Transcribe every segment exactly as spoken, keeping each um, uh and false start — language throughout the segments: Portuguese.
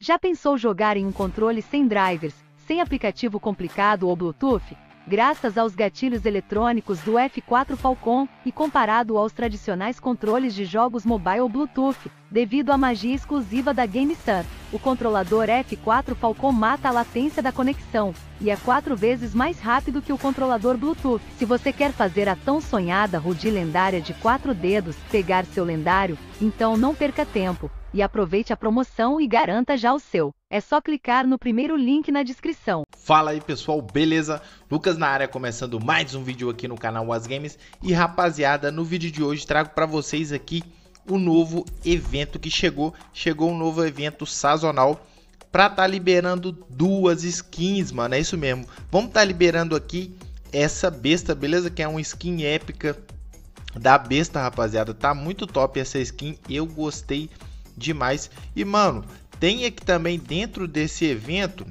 Já pensou jogar em um controle sem drivers, sem aplicativo complicado ou Bluetooth? Graças aos gatilhos eletrônicos do F quatro Falcon, e comparado aos tradicionais controles de jogos mobile ou Bluetooth, devido à magia exclusiva da GameStar, o controlador F quatro Falcon mata a latência da conexão, e é quatro vezes mais rápido que o controlador Bluetooth. Se você quer fazer a tão sonhada rude lendária de quatro dedos pegar seu lendário, então não perca tempo, e aproveite a promoção e garanta já o seu. É só clicar no primeiro link na descrição. Fala aí pessoal, beleza? Lucas na área, começando mais um vídeo aqui no canal Ases Games. E rapaziada, no vídeo de hoje trago para vocês aqui o novo evento que chegou. Chegou um novo evento sazonal para estar tá liberando duas skins, mano, é isso mesmo. Vamos estar tá liberando aqui essa besta, beleza? Que é uma skin épica da besta, rapaziada. Tá muito top essa skin, eu gostei demais. E mano, tem aqui também dentro desse evento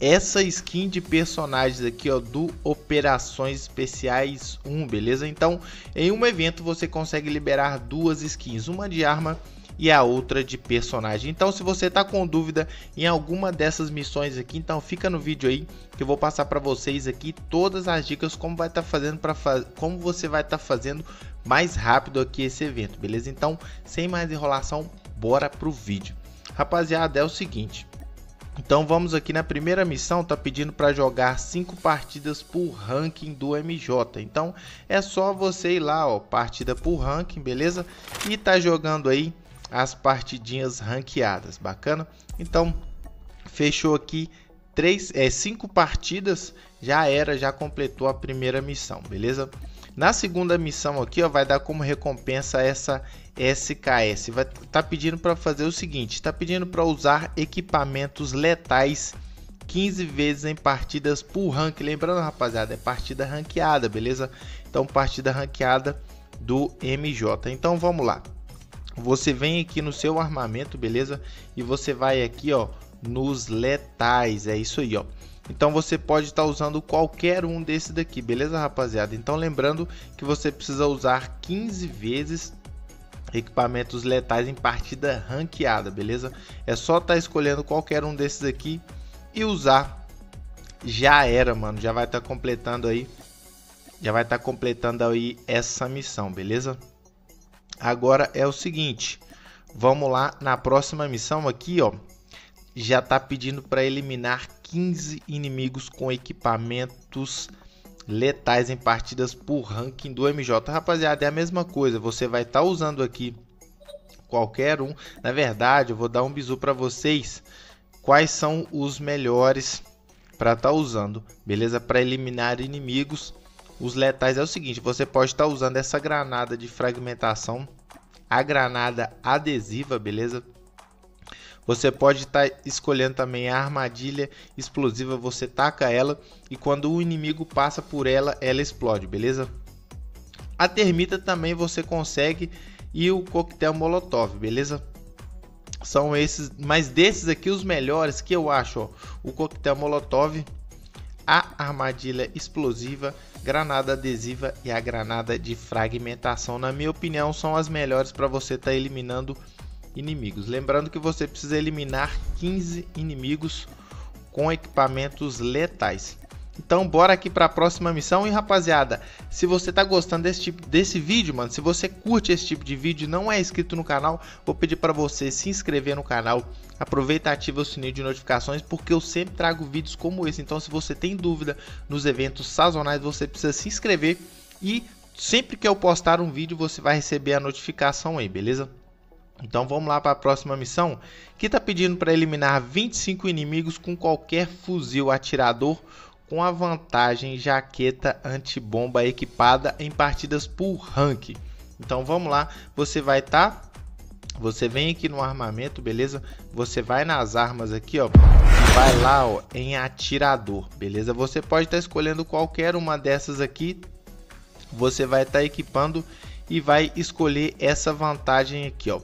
essa skin de personagens aqui, ó, do Operações Especiais um, beleza? Então, em um evento você consegue liberar duas skins, uma de arma e a outra de personagem. Então, se você tá com dúvida em alguma dessas missões aqui, então fica no vídeo aí que eu vou passar para vocês aqui todas as dicas como vai tá fazendo para fa- como você vai tá fazendo mais rápido aqui esse evento, beleza? Então, sem mais enrolação, bora pro vídeo. Rapaziada, é o seguinte, então vamos aqui na primeira missão, tá pedindo para jogar cinco partidas por ranking do M J, então é só você ir lá, ó, partida por ranking, beleza? E tá jogando aí as partidinhas ranqueadas, bacana? Então, fechou aqui três, é, cinco partidas, já era, já completou a primeira missão, beleza? Na segunda missão aqui, ó, vai dar como recompensa essa S K S. Vai tá pedindo para fazer o seguinte, tá pedindo para usar equipamentos letais quinze vezes em partidas por rank. Lembrando, rapaziada, é partida ranqueada, beleza? Então, partida ranqueada do M J. Então, vamos lá. Você vem aqui no seu armamento, beleza? E você vai aqui, ó, nos letais. É isso aí, ó. Então você pode estar usando qualquer um desse daqui, beleza, rapaziada? Então lembrando que você precisa usar quinze vezes equipamentos letais em partida ranqueada, beleza? É só estar escolhendo qualquer um desses aqui e usar. Já era, mano. Já vai estar completando aí. Já vai estar completando aí essa missão, beleza? Agora é o seguinte. Vamos lá na próxima missão aqui, ó. Já tá pedindo para eliminar quinze inimigos com equipamentos letais em partidas por ranking do M J. Rapaziada, é a mesma coisa, você vai estar tá usando aqui qualquer um. Na verdade, eu vou dar um bizu para vocês quais são os melhores para estar tá usando, beleza? Para eliminar inimigos, os letais é o seguinte, você pode estar tá usando essa granada de fragmentação, a granada adesiva, beleza? Você pode estar escolhendo também a armadilha explosiva, você taca ela e quando o inimigo passa por ela, ela explode, beleza? A termita também você consegue e o coquetel molotov, beleza? São esses, mas desses aqui os melhores que eu acho, ó, o coquetel molotov, a armadilha explosiva, granada adesiva e a granada de fragmentação, na minha opinião, são as melhores para você estar eliminando inimigos. Lembrando que você precisa eliminar quinze inimigos com equipamentos letais. Então bora aqui para a próxima missão. E rapaziada, se você tá gostando desse tipo desse vídeo, mano, se você curte esse tipo de vídeo e não é inscrito no canal, vou pedir para você se inscrever no canal. Aproveita e ativa o sininho de notificações, porque eu sempre trago vídeos como esse. Então se você tem dúvida nos eventos sazonais, você precisa se inscrever e sempre que eu postar um vídeo, você vai receber a notificação aí, beleza? Então vamos lá para a próxima missão, que está pedindo para eliminar vinte e cinco inimigos com qualquer fuzil atirador com a vantagem jaqueta antibomba equipada em partidas por rank. Então vamos lá, você vai estar, tá, você vem aqui no armamento, beleza? Você vai nas armas aqui, ó, vai lá, ó, em atirador, beleza? Você pode estar tá escolhendo qualquer uma dessas aqui, você vai estar tá equipando e vai escolher essa vantagem aqui, ó.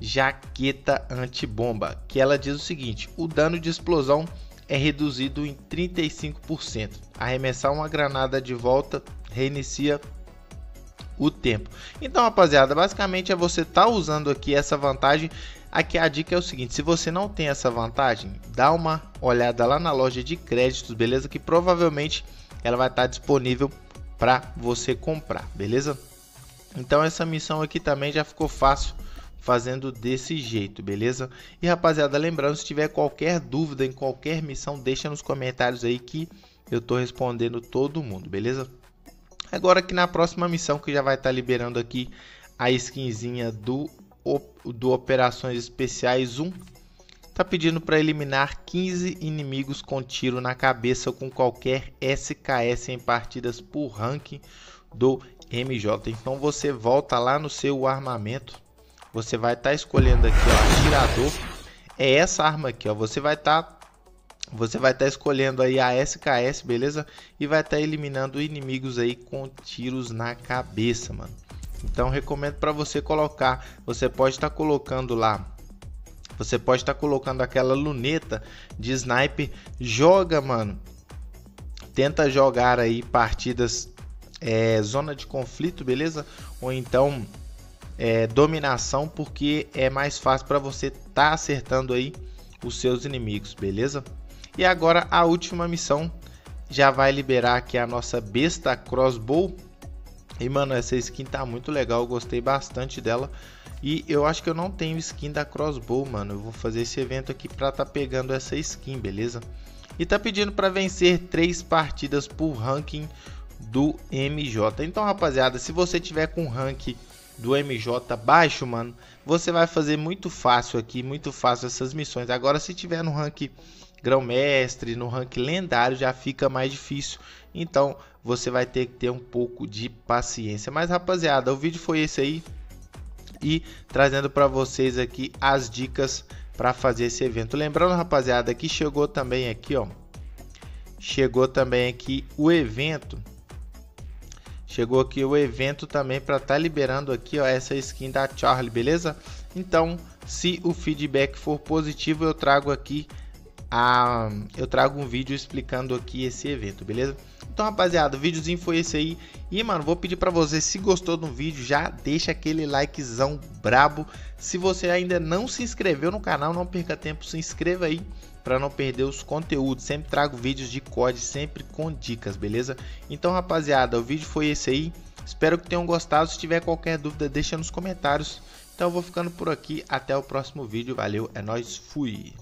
Jaqueta antibomba, que ela diz o seguinte, o dano de explosão é reduzido em trinta e cinco por cento, arremessar uma granada de volta reinicia o tempo. Então rapaziada, basicamente é você tá usando aqui essa vantagem, Aqui a dica é o seguinte: se você não tem essa vantagem, dá uma olhada lá na loja de créditos, beleza? Que provavelmente ela vai estar disponível para você comprar, beleza? Então essa missão aqui também já ficou fácil fazendo desse jeito, beleza? E rapaziada, lembrando, se tiver qualquer dúvida em qualquer missão, deixa nos comentários aí que eu tô respondendo todo mundo, beleza? Agora que na próxima missão, que já vai estar liberando aqui a skinzinha do, do Operações Especiais um, tá pedindo para eliminar quinze inimigos com tiro na cabeça com qualquer S K S em partidas por ranking do M J. Então você volta lá no seu armamento, você vai estar tá escolhendo aqui, ó, atirador, é essa arma aqui, ó, você vai estar tá, você vai estar tá escolhendo aí a S K S, beleza? E vai estar tá eliminando inimigos aí com tiros na cabeça, mano. Então recomendo para você colocar, você pode estar tá colocando lá, você pode estar tá colocando aquela luneta de sniper, joga, mano, tenta jogar aí partidas é, zona de conflito, beleza? Ou então é, dominação, porque é mais fácil para você tá acertando aí os seus inimigos, beleza? E agora a última missão já vai liberar aqui a nossa besta crossbow. E mano, essa skin tá muito legal, eu gostei bastante dela. E eu acho que eu não tenho skin da crossbow, mano. Eu vou fazer esse evento aqui pra tá pegando essa skin, beleza? E tá pedindo pra vencer três partidas por ranking do M J. Então rapaziada, se você tiver com ranking do M J baixo, mano, você vai fazer muito fácil aqui, muito fácil essas missões. Agora se tiver no ranking grão-mestre, no ranking lendário, já fica mais difícil. Então você vai ter que ter um pouco de paciência. Mas rapaziada, o vídeo foi esse aí, e trazendo para vocês aqui as dicas para fazer esse evento. Lembrando rapaziada, que chegou também aqui, ó, chegou também aqui o evento, chegou aqui o evento também para tá liberando aqui, ó, essa skin da Charlie, beleza? Então se o feedback for positivo, eu trago aqui a eu trago um vídeo explicando aqui esse evento, beleza? Então rapaziada, o videozinho foi esse aí. E mano, vou pedir pra você, se gostou do vídeo, já deixa aquele likezão brabo. Se você ainda não se inscreveu no canal, não perca tempo, se inscreva aí pra não perder os conteúdos. Sempre trago vídeos de C O D, sempre com dicas, beleza? Então rapaziada, o vídeo foi esse aí, espero que tenham gostado. Se tiver qualquer dúvida, deixa nos comentários. Então eu vou ficando por aqui, até o próximo vídeo, valeu, é nóis, fui!